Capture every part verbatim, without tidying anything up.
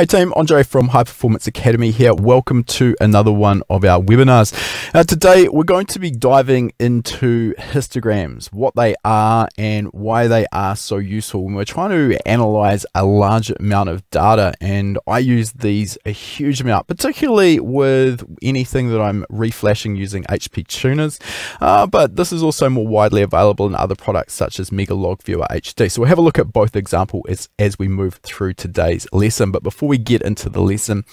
Hey team, Andre from High Performance Academy here. Welcome to another one of our webinars. Now today we're going to be diving into histograms, what they are and why they are so useful when we're trying to analyze a large amount of data. And I use these a huge amount, particularly with anything that I'm reflashing using H P tuners. Uh, but this is also more widely available in other products such as Megalog Viewer H D. So we'll have a look at both examples as, as we move through today's lesson. But before Before we get into the lesson,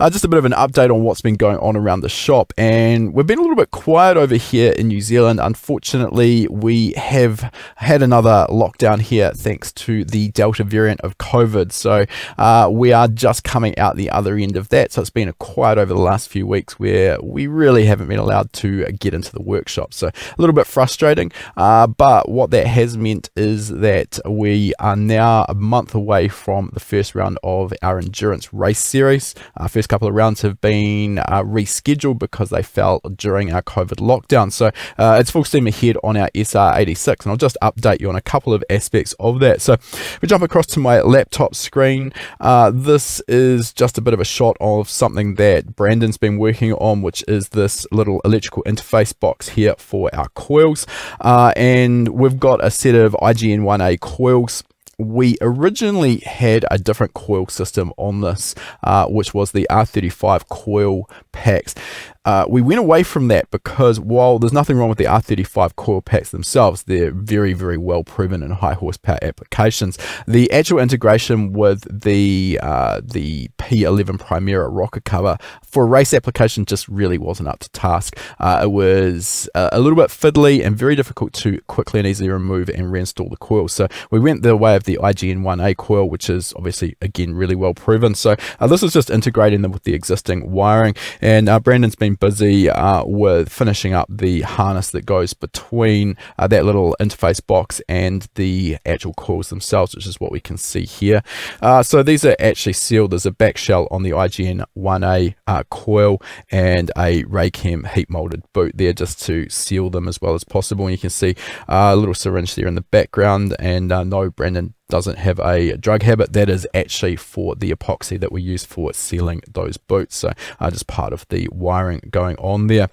uh, just a bit of an update on what's been going on around the shop. And we've been a little bit quiet over here in New Zealand. Unfortunately, we have had another lockdown here thanks to the Delta variant of COVID. So uh, we are just coming out the other end of that. So it's been a quiet over the last few weeks where we really haven't been allowed to get into the workshop. So a little bit frustrating, uh, but what that has meant is that we are now a month away from the first round of our endurance race series. Our first couple of rounds have been uh, rescheduled because they fell during our COVID lockdown. So uh, it's full steam ahead on our S R eighty-six, and I'll just update you on a couple of aspects of that. So if we jump across to my laptop screen, uh, this is just a bit of a shot of something that Brandon's been working on, which is this little electrical interface box here for our coils, uh, and we've got a set of I G N one A coils. We originally had a different coil system on this, uh, which was the R thirty-five coil packs. Uh, we went away from that because while there's nothing wrong with the R thirty-five coil packs themselves, they're very, very well proven in high horsepower applications. The actual integration with the uh, the P eleven Primera rocker cover for a race application just really wasn't up to task. Uh, it was uh, a little bit fiddly and very difficult to quickly and easily remove and reinstall the coil. So we went the way of the I G N one A coil, which is obviously, again, really well proven. So uh, this is just integrating them with the existing wiring. And uh, Brandon's been busy uh, with finishing up the harness that goes between uh, that little interface box and the actual coils themselves, which is what we can see here. Uh, so these are actually sealed. There's a back shell on the I G N one A uh, coil and a Raychem heat molded boot there just to seal them as well as possible. And you can see uh, a little syringe there in the background. And uh, no, Brandon doesn't have a drug habit. That is actually for the epoxy that we use for sealing those boots. So uh, just part of the wiring going on there.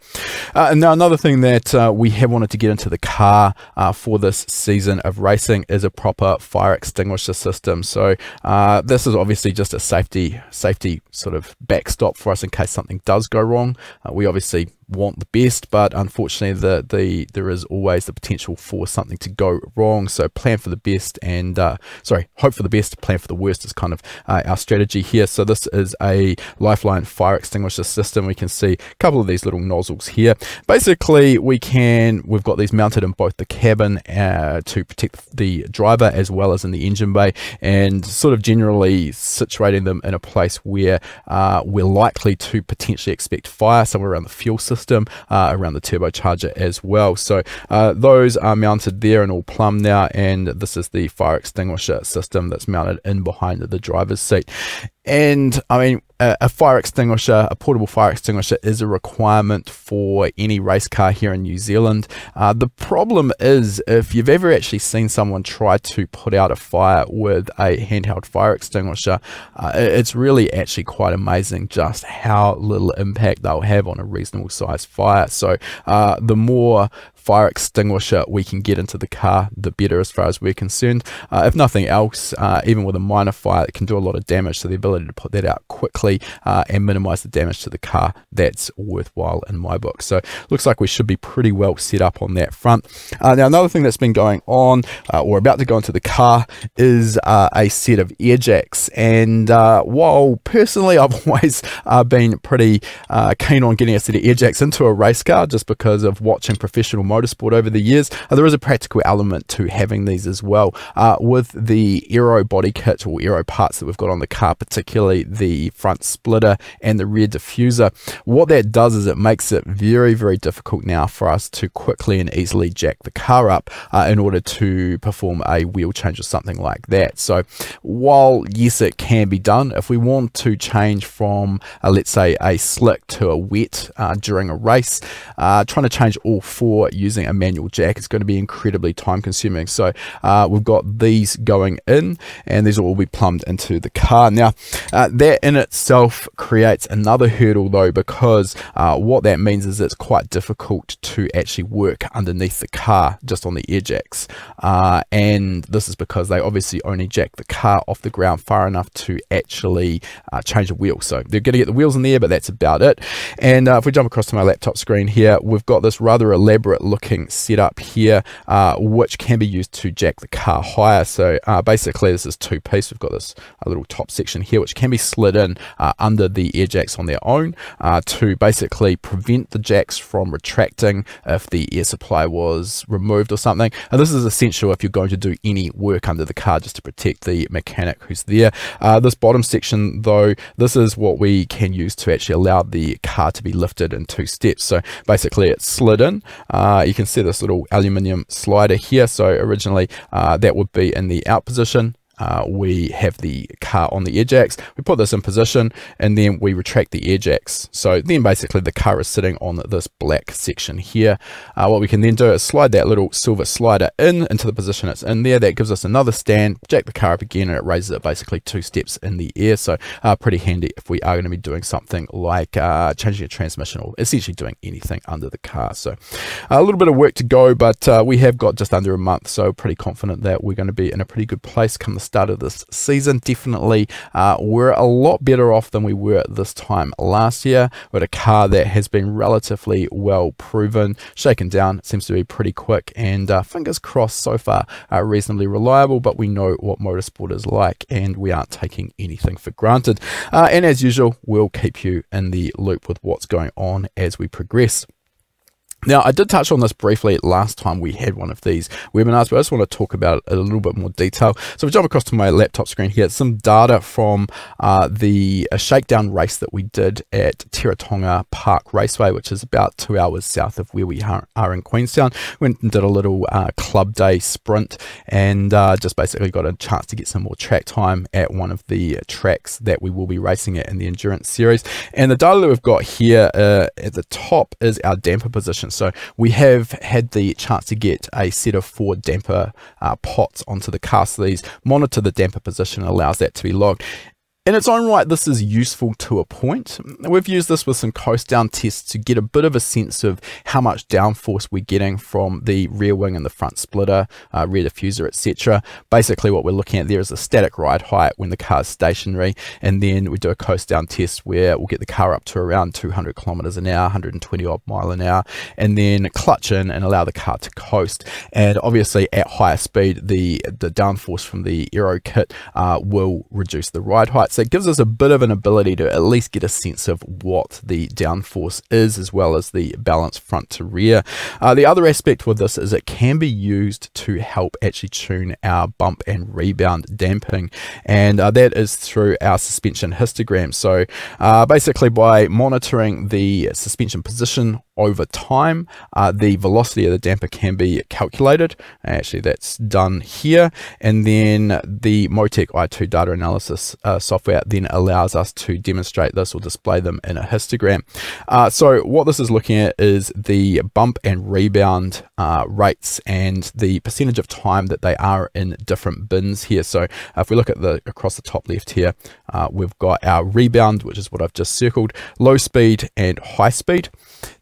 Uh, and now another thing that uh, we have wanted to get into the car uh, for this season of racing is a proper fire extinguisher system. So uh, this is obviously just a safety safety sort of backstop for us in case something does go wrong. Uh, we obviously want the best, but unfortunately the the there is always the potential for something to go wrong. So plan for the best and uh sorry hope for the best, plan for the worst is kind of uh, our strategy here. So this is a Lifeline fire extinguisher system. We can see a couple of these little nozzles here. Basically we can we've got these mounted in both the cabin uh, to protect the driver as well as in the engine bay, and sort of generally situating them in a place where uh, we're likely to potentially expect fire, somewhere around the fuel system System, uh, around the turbocharger as well. So uh, those are mounted there and all plumb now, and this is the fire extinguisher system that's mounted in behind the driver's seat. And I mean, a, a fire extinguisher, a portable fire extinguisher is a requirement for any race car here in New Zealand. Uh, the problem is, if you've ever actually seen someone try to put out a fire with a handheld fire extinguisher, uh, it's really actually quite amazing just how little impact they'll have on a reasonable size fire. So uh, the more fire extinguisher we can get into the car, the better as far as we're concerned. Uh, if nothing else, uh, even with a minor fire, it can do a lot of damage. So the ability to put that out quickly uh, and minimize the damage to the car, that's worthwhile in my book. So looks like we should be pretty well set up on that front. Uh, now another thing that's been going on uh, or about to go into the car is uh, a set of air jacks. And uh, while personally I've always uh, been pretty uh, keen on getting a set of air jacks into a race car just because of watching professional motorsport over the years, uh, there is a practical element to having these as well. Uh, with the aero body kit or aero parts that we've got on the car, particularly the front front splitter and the rear diffuser. What that does is it makes it very, very difficult now for us to quickly and easily jack the car up uh, in order to perform a wheel change or something like that. So while yes, it can be done, if we want to change from uh, let's say a slick to a wet uh, during a race, uh, trying to change all four using a manual jack is going to be incredibly time consuming. So uh, we've got these going in, and these will all be plumbed into the car. Now uh, that in itself creates another hurdle though, because uh, what that means is it's quite difficult to actually work underneath the car just on the air jacks, uh, and this is because they obviously only jack the car off the ground far enough to actually uh, change a wheel. So they're going to get the wheels in there, but that's about it. And uh, if we jump across to my laptop screen here, we've got this rather elaborate looking setup here, uh, which can be used to jack the car higher. So uh, basically this is two piece. We've got this uh, little top section here, which can be slid in uh, under the air jacks on their own uh, to basically prevent the jacks from retracting if the air supply was removed or something. And this is essential if you're going to do any work under the car, just to protect the mechanic who's there. Uh, this bottom section though, this is what we can use to actually allow the car to be lifted in two steps. So basically it's slid in. Uh, you can see this little aluminium slider here. So originally uh, that would be in the out position. Uh, we have the car on the air jacks, we put this in position, and then we retract the air jacks. So then basically the car is sitting on this black section here. Uh, what we can then do is slide that little silver slider in into the position it's in there. That gives us another stand, jack the car up again, and it raises it basically two steps in the air. So uh, pretty handy if we are going to be doing something like uh, changing a transmission or essentially doing anything under the car. So uh, a little bit of work to go, but uh, we have got just under a month, so pretty confident that we're going to be in a pretty good place come the start of this season. Definitely uh, we're a lot better off than we were this time last year, with a car that has been relatively well proven, shaken down, seems to be pretty quick, and uh, fingers crossed so far uh, reasonably reliable. But we know what motorsport is like, and we aren't taking anything for granted, uh, and as usual we'll keep you in the loop with what's going on as we progress. Now, I did touch on this briefly last time we had one of these webinars, but I just want to talk about it in a little bit more detail. So if we jump across to my laptop screen here, it's some data from uh, the a shakedown race that we did at Teratonga Park Raceway, which is about two hours south of where we are, are in Queenstown. Went and did a little uh, club day sprint, and uh, just basically got a chance to get some more track time at one of the tracks that we will be racing at in the endurance series. And the data that we've got here uh, at the top is our damper position. So we have had the chance to get a set of four damper uh, pots onto the car. So these monitor the damper position, allows that to be logged. In its own right, this is useful to a point. We've used this with some coast down tests to get a bit of a sense of how much downforce we're getting from the rear wing and the front splitter, uh, rear diffuser, et cetera. Basically what we're looking at there is a static ride height when the car is stationary, and then we do a coast down test where we'll get the car up to around two hundred kilometers an hour, one hundred twenty odd mile an hour, and then clutch in and allow the car to coast. And obviously at higher speed, the, the downforce from the aero kit uh, will reduce the ride height. So it gives us a bit of an ability to at least get a sense of what the downforce is, as well as the balance front to rear. Uh, the other aspect with this is it can be used to help actually tune our bump and rebound damping, and uh, that is through our suspension histogram. So uh, basically by monitoring the suspension position over time, uh, the velocity of the damper can be calculated. Actually that's done here, and then the MoTeC i two data analysis uh, software then allows us to demonstrate this or display them in a histogram. Uh, so what this is looking at is the bump and rebound uh, rates and the percentage of time that they are in different bins here. So if we look at the across the top left here, uh, we've got our rebound, which is what I've just circled, low speed and high speed.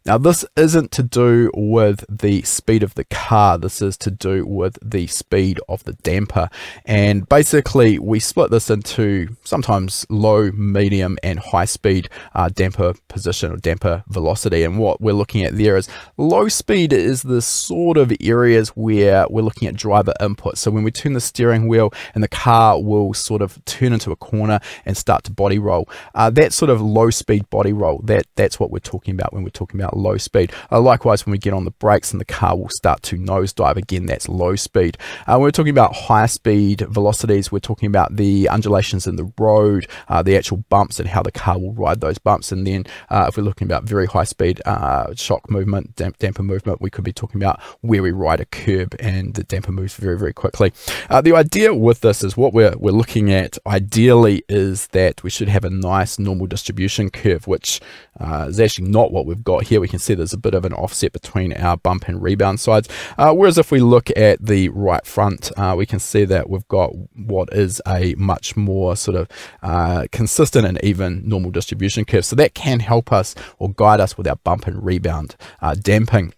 Now this isn't to do with the speed of the car, this is to do with the speed of the damper. And basically we split this into sometimes low, medium and high speed uh, damper position or damper velocity. And what we're looking at there is low speed is the sort of areas where we're looking at driver input. So when we turn the steering wheel and the car will sort of turn into a corner and start to body roll. Uh, that sort of low speed body roll, that, that's what we're talking about when we're talking about that low speed. Uh, likewise, when we get on the brakes and the car will start to nosedive, again, that's low speed. Uh, when we're talking about high speed velocities, we're talking about the undulations in the road, uh, the actual bumps and how the car will ride those bumps. And then uh, if we're looking about very high speed uh, shock movement, damp damper movement, we could be talking about where we ride a curb and the damper moves very, very quickly. Uh, the idea with this is what we're, we're looking at ideally is that we should have a nice normal distribution curve, which uh, is actually not what we've got here. We can see there's a bit of an offset between our bump and rebound sides. Uh, whereas if we look at the right front, uh, we can see that we've got what is a much more sort of uh, consistent and even normal distribution curve. So that can help us or guide us with our bump and rebound uh, damping.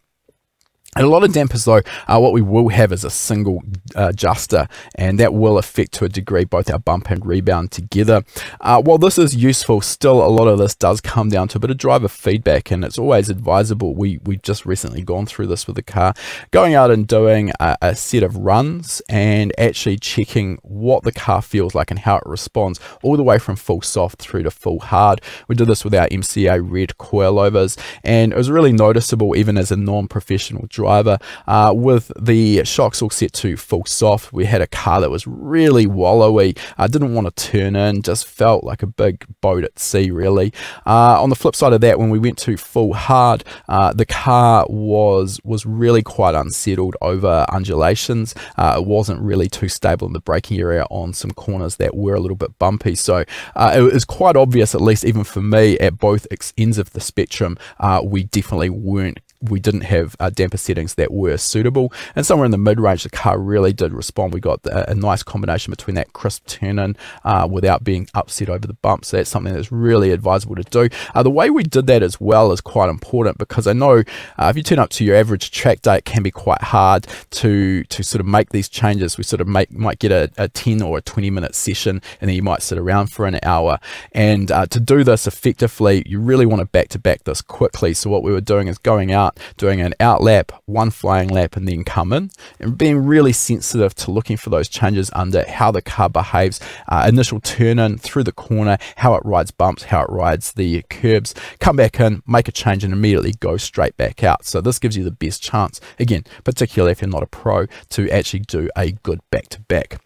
And a lot of dampers though, uh, what we will have is a single uh, adjuster, and that will affect to a degree both our bump and rebound together. Uh, while this is useful, still a lot of this does come down to a bit of driver feedback, and it's always advisable. We, we've just recently gone through this with the car, going out and doing a, a set of runs and actually checking what the car feels like and how it responds, all the way from full soft through to full hard. We did this with our M C A red coilovers, and it was really noticeable even as a non-professional driver. driver uh, with the shocks all set to full soft, we had a car that was really wallowy. I uh, didn't want to turn in, just felt like a big boat at sea really. Uh, on the flip side of that, when we went to full hard, uh, the car was was really quite unsettled over undulations. Uh, it wasn't really too stable in the braking area on some corners that were a little bit bumpy, so uh, it was quite obvious, at least even for me, at both ends of the spectrum, uh, we definitely weren't we didn't have uh, damper settings that were suitable, and somewhere in the mid-range the car really did respond. We got the, a nice combination between that crisp turn-in uh, without being upset over the bump, so that's something that's really advisable to do. Uh, the way we did that as well is quite important, because I know uh, if you turn up to your average track day, it can be quite hard to to sort of make these changes. We sort of make might get a, a ten or a twenty minute session, and then you might sit around for an hour, and uh, to do this effectively you really want to back to back this quickly. So what we were doing is going out, doing an out lap, one flying lap, and then come in, and being really sensitive to looking for those changes under how the car behaves, uh, initial turn in through the corner, how it rides bumps, how it rides the curbs, come back in, make a change, and immediately go straight back out. So this gives you the best chance, again, particularly if you're not a pro, to actually do a good back to back.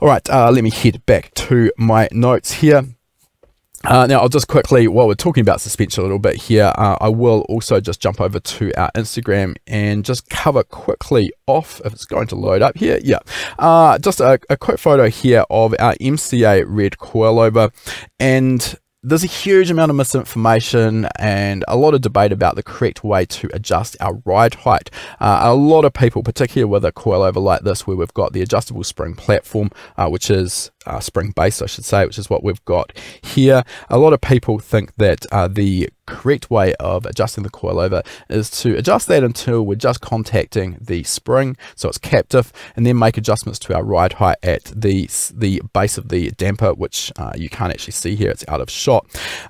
All right, uh, let me head back to my notes here. Uh, now, I'll just quickly, while we're talking about suspension a little bit here, uh, I will also just jump over to our Instagram and just cover quickly off, if it's going to load up here, yeah, uh, just a, a quick photo here of our M C A red coilover. And there's a huge amount of misinformation and a lot of debate about the correct way to adjust our ride height. Uh, a lot of people, particularly with a coilover like this, where we've got the adjustable spring platform, uh, which is uh, spring base, I should say, which is what we've got here. A lot of people think that uh, the correct way of adjusting the coilover is to adjust that until we're just contacting the spring, so it's captive, and then make adjustments to our ride height at the the base of the damper, which uh, you can't actually see here, it's out of shot.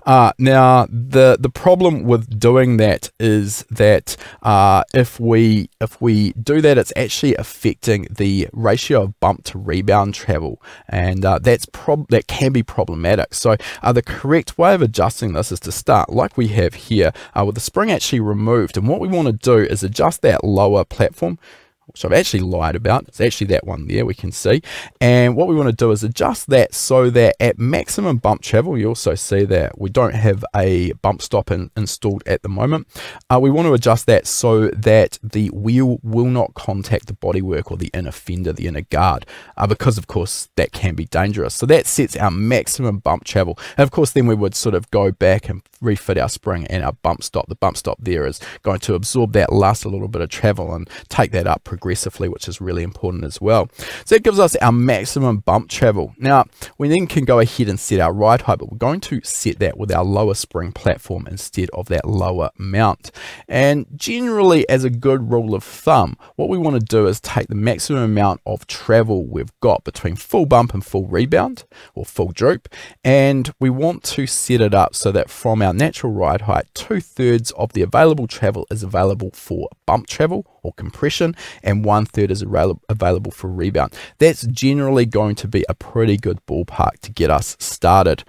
Uh, now the the problem with doing that is that uh, if we if we do that, it's actually affecting the ratio of bump to rebound travel, and uh, that's prob that can be problematic. So uh, the correct way of adjusting this is to start like we we have here uh, with the spring actually removed, and what we want to do is adjust that lower platform, which I've actually lied about, it's actually that one there, we can see, and what we want to do is adjust that so that at maximum bump travel, you also see that we don't have a bump stop in, installed at the moment, uh, we want to adjust that so that the wheel will not contact the bodywork or the inner fender, the inner guard, uh, because of course that can be dangerous. So that sets our maximum bump travel, and of course then we would sort of go back and refit our spring and our bump stop. The bump stop there is going to absorb that last a little bit of travel and take that up progressively, which is really important as well. So it gives us our maximum bump travel. Now we then can go ahead and set our ride height, but we're going to set that with our lower spring platform instead of that lower mount. And generally, as a good rule of thumb, what we want to do is take the maximum amount of travel we've got between full bump and full rebound or full droop, and we want to set it up so that from our natural ride height, two-thirds of the available travel is available for bump travel or compression, and one third is available for rebound. That's generally going to be a pretty good ballpark to get us started.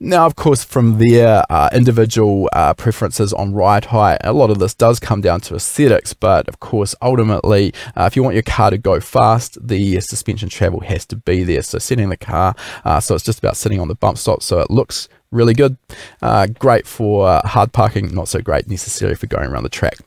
Now, of course, from there, uh, individual uh, preferences on ride height, a lot of this does come down to aesthetics, but of course, ultimately, uh, if you want your car to go fast, the suspension travel has to be there. So setting the car, uh, so it's just about sitting on the bump stop, so it looks really good, uh, great for uh, hard parking, not so great necessarily for going around the track.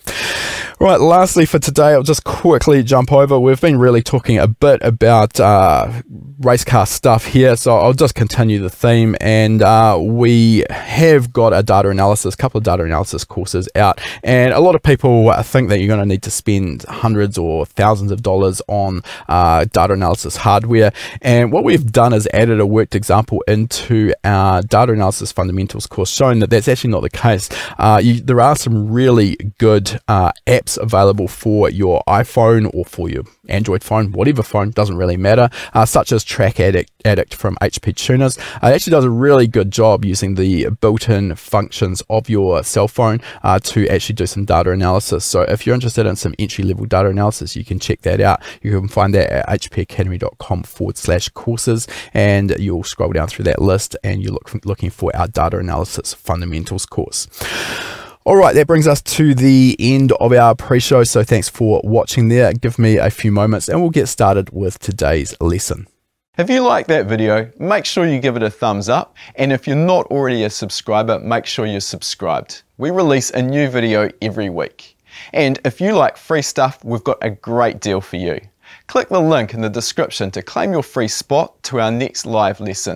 Right, lastly for today, I'll just quickly jump over. We've been really talking a bit about uh, race car stuff here, so I'll just continue the theme, and uh, we have got a data analysis, a couple of data analysis courses out, and a lot of people think that you're going to need to spend hundreds or thousands of dollars on uh, data analysis hardware, and what we've done is added a worked example into our data analysis fundamentals course, showing that that's actually not the case. Uh, you, there are some really good uh, apps available for your iPhone or for your Android phone, whatever phone, doesn't really matter, uh, such as TrackAddict from H P Tuners. Uh, it actually does a really good job using the built-in functions of your cell phone uh, to actually do some data analysis. So if you're interested in some entry-level data analysis, you can check that out. You can find that at hpacademy.com forward slash courses, and you'll scroll down through that list and you're look, looking for our data analysis fundamentals course. All right, that brings us to the end of our pre-show, so thanks for watching there. Give me a few moments and we'll get started with today's lesson. If you liked that video, make sure you give it a thumbs up, and if you're not already a subscriber, make sure you're subscribed. We release a new video every week. And if you like free stuff, we've got a great deal for you. Click the link in the description to claim your free spot to our next live lesson.